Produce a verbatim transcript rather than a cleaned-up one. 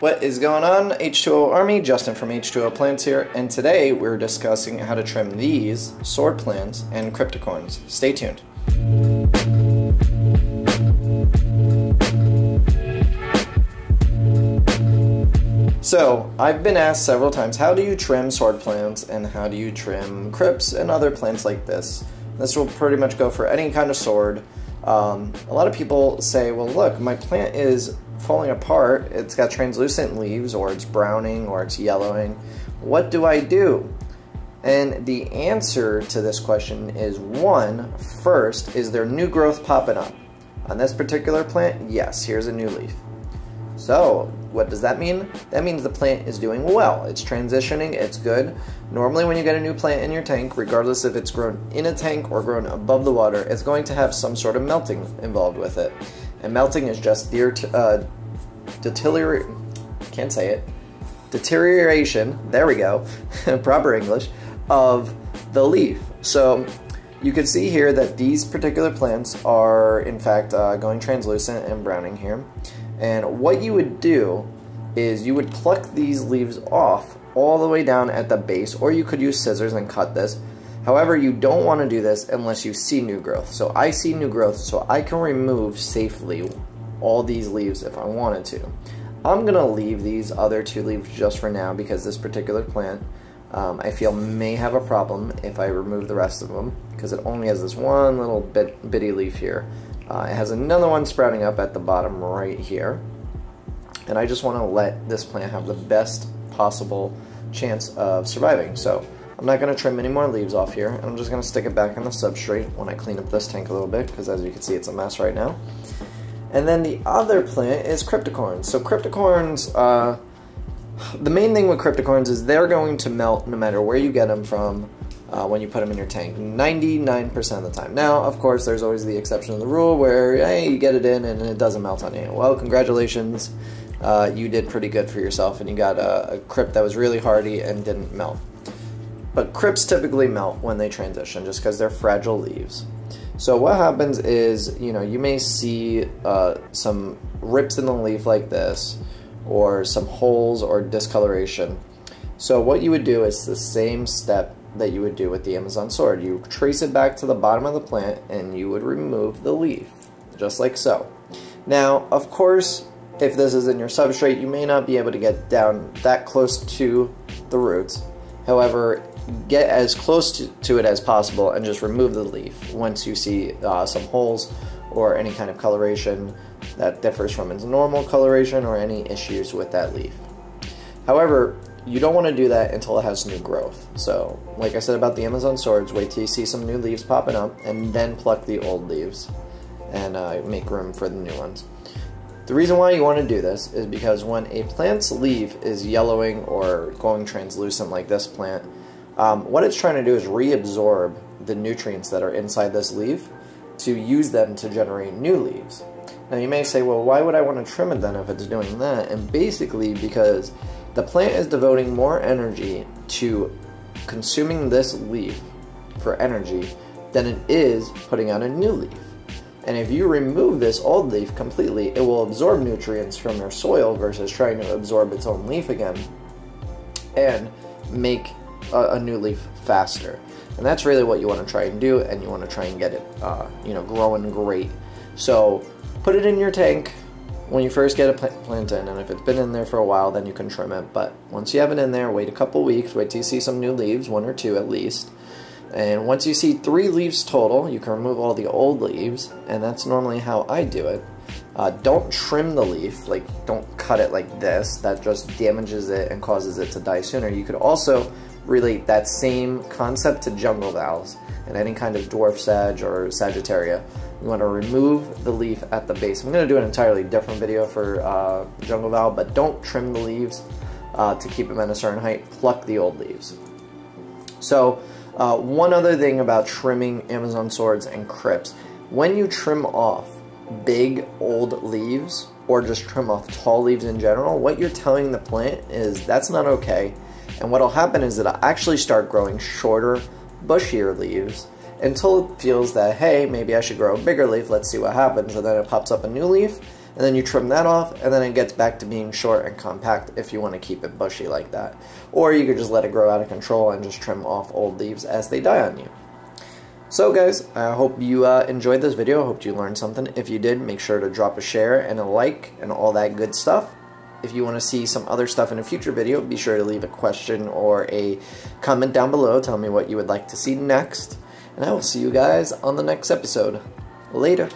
What is going on? H two O Army, Justin from H two O Plants here, and today we're discussing how to trim these sword plants and cryptocorns. Stay tuned. So, I've been asked several times, how do you trim sword plants and how do you trim crypts and other plants like this? This will pretty much go for any kind of sword. Um, a lot of people say, well look, my plant is falling apart, it's got translucent leaves, or it's browning, or it's yellowing. What do I do? And the answer to this question is one, first, is there new growth popping up? On this particular plant, yes, here's a new leaf. So, what does that mean? That means the plant is doing well. It's transitioning, it's good. Normally when you get a new plant in your tank, regardless if it's grown in a tank or grown above the water, it's going to have some sort of melting involved with it. And melting is just uh, deterior- can't say it. deterioration, there we go, proper English, of the leaf. So, you can see here that these particular plants are in fact uh, going translucent and browning here. And what you would do is you would pluck these leaves off all the way down at the base, or you could use scissors and cut this. However, you don't want to do this unless you see new growth. So I see new growth, so I can remove safely all these leaves if I wanted to. I'm going to leave these other two leaves just for now because this particular plant um, I feel may have a problem if I remove the rest of them because it only has this one little bit, bitty leaf here. Uh, it has another one sprouting up at the bottom right here, and I just want to let this plant have the best possible chance of surviving. So I'm not going to trim any more leaves off here, and I'm just going to stick it back in the substrate when I clean up this tank a little bit, because as you can see it's a mess right now. And then the other plant is cryptocorns. So cryptocorns, uh, the main thing with cryptocorns is they're going to melt no matter where you get them from. Uh, when you put them in your tank, ninety-nine percent of the time. Now, of course, there's always the exception to the rule where, hey, you get it in and it doesn't melt on you. Well, congratulations, uh, you did pretty good for yourself and you got a, a crypt that was really hardy and didn't melt. But crypts typically melt when they transition just because they're fragile leaves. So what happens is, you know, you may see uh, some rips in the leaf like this, or some holes or discoloration. So what you would do is the same step that you would do with the Amazon sword. You trace it back to the bottom of the plant and you would remove the leaf, just like so. Now, of course, if this is in your substrate, you may not be able to get down that close to the roots. However, get as close to, to it as possible and just remove the leaf once you see uh, some holes or any kind of coloration that differs from its normal coloration or any issues with that leaf. However, you don't want to do that until it has new growth. So, like I said about the Amazon swords, wait till you see some new leaves popping up and then pluck the old leaves and uh, make room for the new ones. The reason why you want to do this is because when a plant's leaf is yellowing or going translucent like this plant, um, what it's trying to do is reabsorb the nutrients that are inside this leaf to use them to generate new leaves. Now you may say, well, why would I want to trim it then if it's doing that? And basically because the plant is devoting more energy to consuming this leaf for energy than it is putting out a new leaf. And if you remove this old leaf completely, it will absorb nutrients from your soil versus trying to absorb its own leaf again and make a, a new leaf faster. And that's really what you want to try and do, and you want to try and get it uh, you know, growing great. So put it in your tank when you first get a plant in, and if it's been in there for a while, then you can trim it. But once you have it in there, wait a couple weeks, wait till you see some new leaves, one or two at least. And once you see three leaves total, you can remove all the old leaves, and that's normally how I do it. Uh, don't trim the leaf, like don't cut it like this. That just damages it and causes it to die sooner. You could also relate that same concept to jungle valves and any kind of dwarf sag or Sagittaria. You want to remove the leaf at the base. I'm going to do an entirely different video for uh, jungle valve, but don't trim the leaves uh, to keep them at a certain height. Pluck the old leaves. So uh, one other thing about trimming Amazon swords and crypts, when you trim off big old leaves or just trim off tall leaves in general, what you're telling the plant is that's not okay. And what'll happen is it'll actually start growing shorter, bushier leaves until it feels that, hey, maybe I should grow a bigger leaf, let's see what happens, and then it pops up a new leaf, and then you trim that off, and then it gets back to being short and compact if you want to keep it bushy like that. Or you could just let it grow out of control and just trim off old leaves as they die on you. So guys, I hope you uh, enjoyed this video. I hope you learned something. If you did, make sure to drop a share and a like and all that good stuff. If you want to see some other stuff in a future video, be sure to leave a question or a comment down below. Tell me what you would like to see next. And I will see you guys on the next episode. Later.